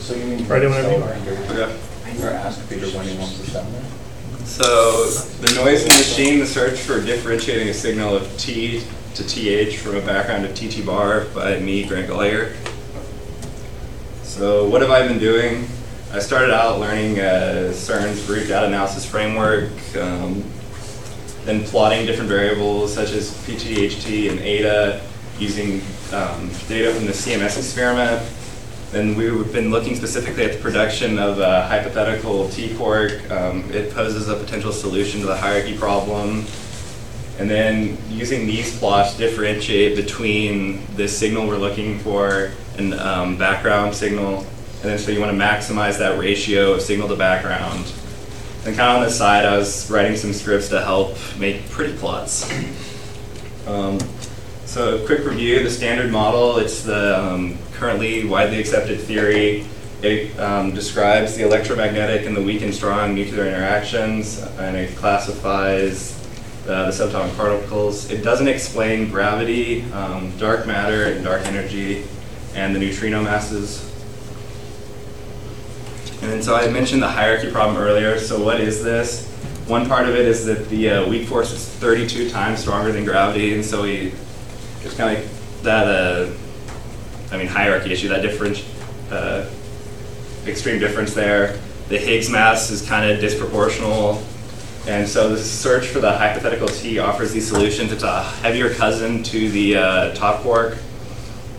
So you mean right, you're asked Peter when he wants to sound there? So the noise in the machine, the search for differentiating a signal of T to TH from a background of t-tbar by me, Grant Gollier. So what have I been doing? I started out learning CERN's root data analysis framework, then plotting different variables such as PTHT and ADA using data from the CMS experiment. Then we've been looking specifically at the production of a hypothetical T-quark. It poses a potential solution to the hierarchy problem. And then using these plots to differentiate between the signal we're looking for and background signal. And then so you want to maximize that ratio of signal to background. And kind of on the side, I was writing some scripts to help make pretty plots. So a quick review, the standard model, it's the currently widely accepted theory. It describes the electromagnetic and the weak and strong nuclear interactions, and it classifies the subatomic particles. It doesn't explain gravity, dark matter, and dark energy, and the neutrino masses. And then so I mentioned the hierarchy problem earlier, so what is this? One part of it is that the weak force is 32 times stronger than gravity, and so we it's kind of like that, hierarchy issue, that extreme difference there. The Higgs mass is kind of disproportional. And so the search for the hypothetical T offers these solutions. It's a heavier cousin to the top quark.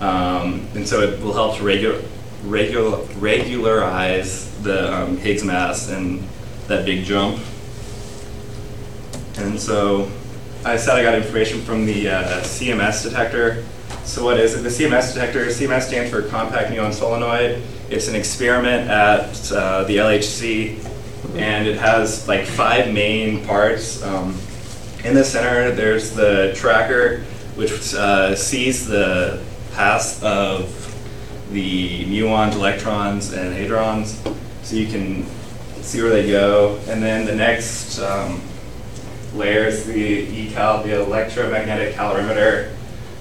And so it will help to regularize the Higgs mass and that big jump. And so I said I got information from the CMS detector. So what is it? The CMS detector, CMS stands for Compact Muon Solenoid. It's an experiment at the LHC, and it has like 5 main parts. In the center, there's the tracker, which sees the path of the muons, electrons, and hadrons, so you can see where they go. And then the next layers, the E-cal, the electromagnetic calorimeter,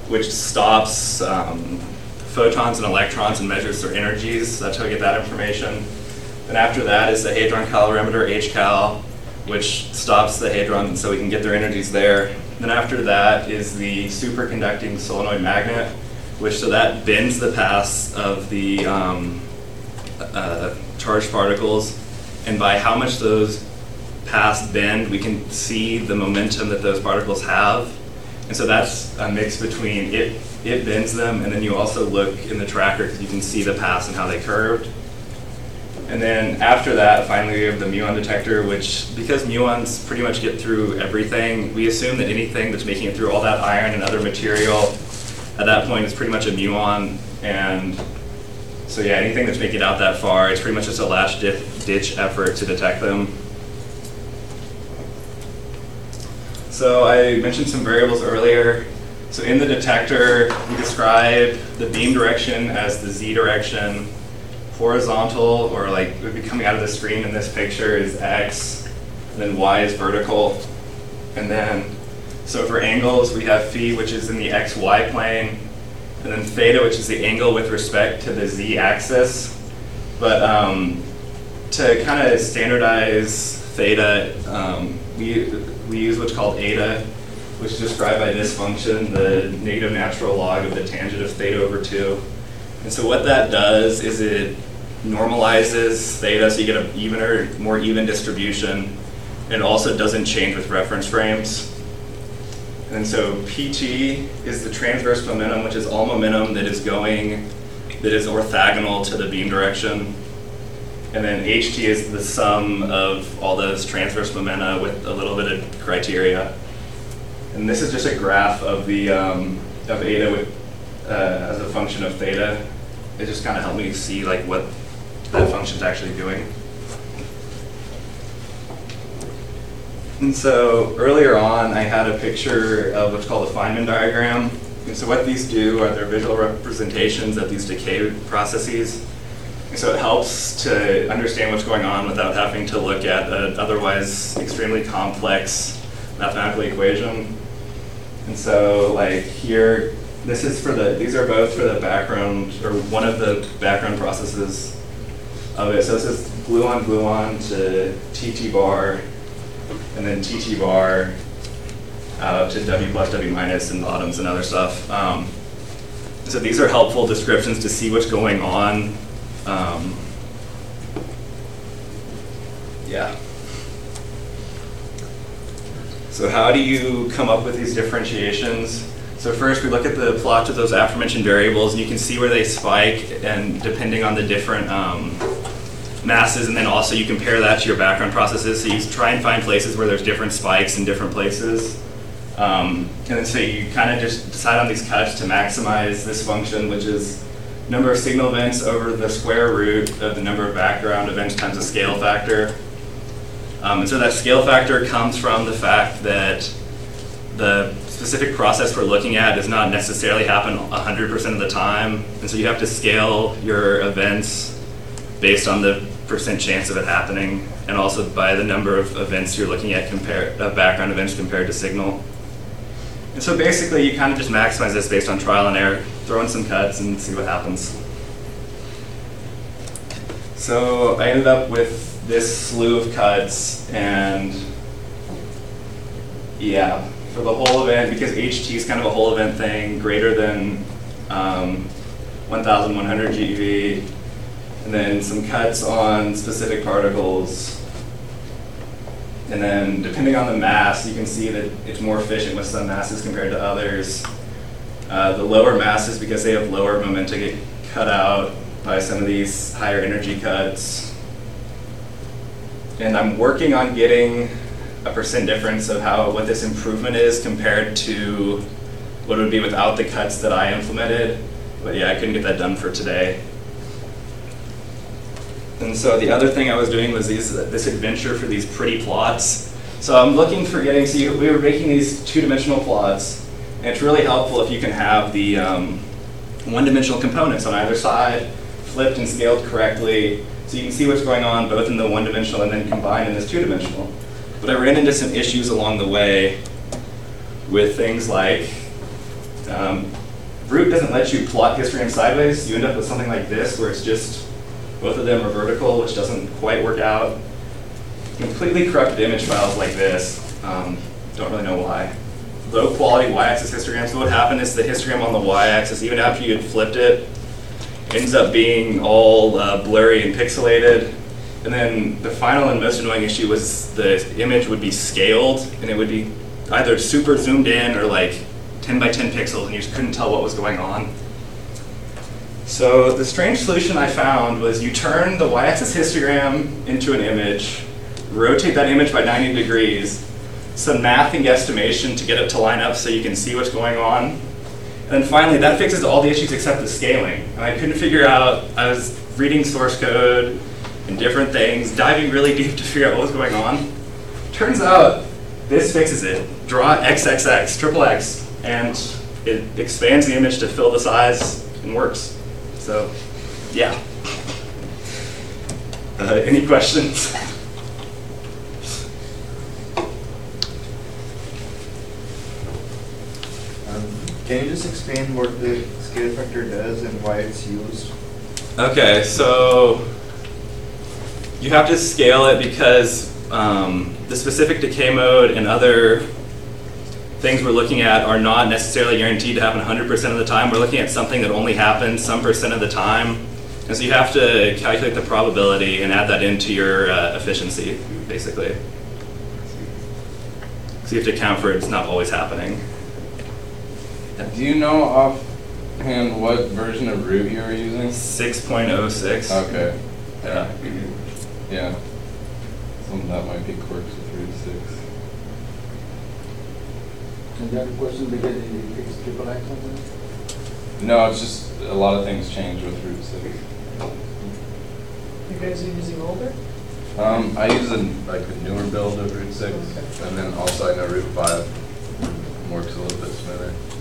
which stops photons and electrons and measures their energies. That's how we get that information. And after that is the hadron calorimeter, H-cal, which stops the hadrons, so we can get their energies there. Then after that is the superconducting solenoid magnet, which so that bends the paths of the charged particles. And by how much those past bend, we can see the momentum that those particles have. And so that's a mix between it bends them, and then you also look in the tracker because you can see the paths and how they curved. And then after that, finally, we have the muon detector, which, because muons pretty much get through everything, we assume that anything that's making it through all that iron and other material at that point is pretty much a muon. And so yeah, anything that's making it out that far, it's pretty much just a last-ditch effort to detect them. So I mentioned some variables earlier. So in the detector, we describe the beam direction as the z direction. Horizontal, or like it would be coming out of the screen in this picture, is x. And then y is vertical. And then, so for angles, we have phi, which is in the xy plane. And then theta, which is the angle with respect to the z axis. But to kind of standardize theta, we use what's called eta, which is described by this function, the negative natural log of the tangent of theta over 2. And so what that does is it normalizes theta, so you get an evener, more even distribution. It also doesn't change with reference frames. And so PT is the transverse momentum, which is all momentum that is orthogonal to the beam direction. And then HT is the sum of all those transverse momenta with a little bit of criteria. And this is just a graph of the of eta as a function of theta. It just kind of helped me see like what that function's actually doing. And so earlier on, I had a picture of what's called a Feynman diagram. And so what these do are they're visual representations of these decay processes. So it helps to understand what's going on without having to look at an otherwise extremely complex mathematical equation. And so like here, This is for the, these are both for the background, or one of the background processes of it. So this is gluon to t-tbar, and then t-tbar to w plus, w minus, and bottoms and other stuff. So these are helpful descriptions to see what's going on. Yeah. So how do you come up with these differentiations? So first we look at the plots of those aforementioned variables, and you can see where they spike, and depending on the different masses, and then also you compare that to your background processes. So you try and find places where there's different spikes in different places. And then so you kind of just decide on these cuts to maximize this function, which is number of signal events over the square root of the number of background events times the scale factor. And so that scale factor comes from the fact that the specific process we're looking at does not necessarily happen 100% of the time. And so you have to scale your events based on the percent chance of it happening, and also by the number of events you're looking at, background events compared to signal. And so basically you kind of just maximize this based on trial and error, throw in some cuts and see what happens. So I ended up with this slew of cuts, and yeah, for the whole event, because HT is kind of a whole event thing, greater than 1,100 GeV, and then some cuts on specific particles. And then depending on the mass, you can see that it's more efficient with some masses compared to others. The lower masses, because they have lower momentum, get cut out by some of these higher energy cuts. And I'm working on getting a percent difference of what this improvement is compared to what it would be without the cuts that I implemented. But yeah, I couldn't get that done for today. And so the other thing I was doing was this adventure for these pretty plots. So I'm looking for getting, so we were making these two-dimensional plots, and it's really helpful if you can have the one-dimensional components on either side flipped and scaled correctly, so you can see what's going on both in the one-dimensional and then combined in this two-dimensional. But I ran into some issues along the way with things like Root doesn't let you plot histogram sideways. You end up with something like this where it's just both of them are vertical, which doesn't quite work out. Completely corrupted image files like this. Don't really know why. Low quality y-axis histograms. So what happened is the histogram on the y-axis, even after you had flipped it, ends up being all blurry and pixelated. And then the final and most annoying issue was the image would be scaled, and it would be either super zoomed in or like 10 by 10 pixels, and you just couldn't tell what was going on. So the strange solution I found was you turn the y-axis histogram into an image, rotate that image by 90 degrees, some math and guesstimation to get it to line up so you can see what's going on. And then finally, that fixes all the issues except the scaling. And I couldn't figure out, I was reading source code and different things, diving really deep to figure out what was going on. Turns out, this fixes it. Draw XXX, XXX, and it expands the image to fill the size and works. So, yeah. Any questions? Can you just explain what the scale factor does and why it's used? Okay, so you have to scale it because the specific decay mode and other things we're looking at are not necessarily guaranteed to happen 100% of the time. We're looking at something that only happens some percent of the time. And so you have to calculate the probability and add that into your efficiency, basically. So you have to account for it's not always happening. Do you know offhand what version of Root you were using? 6.06. Okay. Yeah. Yeah. Some of that might be quirks with Root 6. Is that a question because you fixed XXX on that? No, it's just a lot of things change with Root 6. You guys are using older? I use a newer build of Root 6, okay. And then also I know Root 5 works a little bit smoother.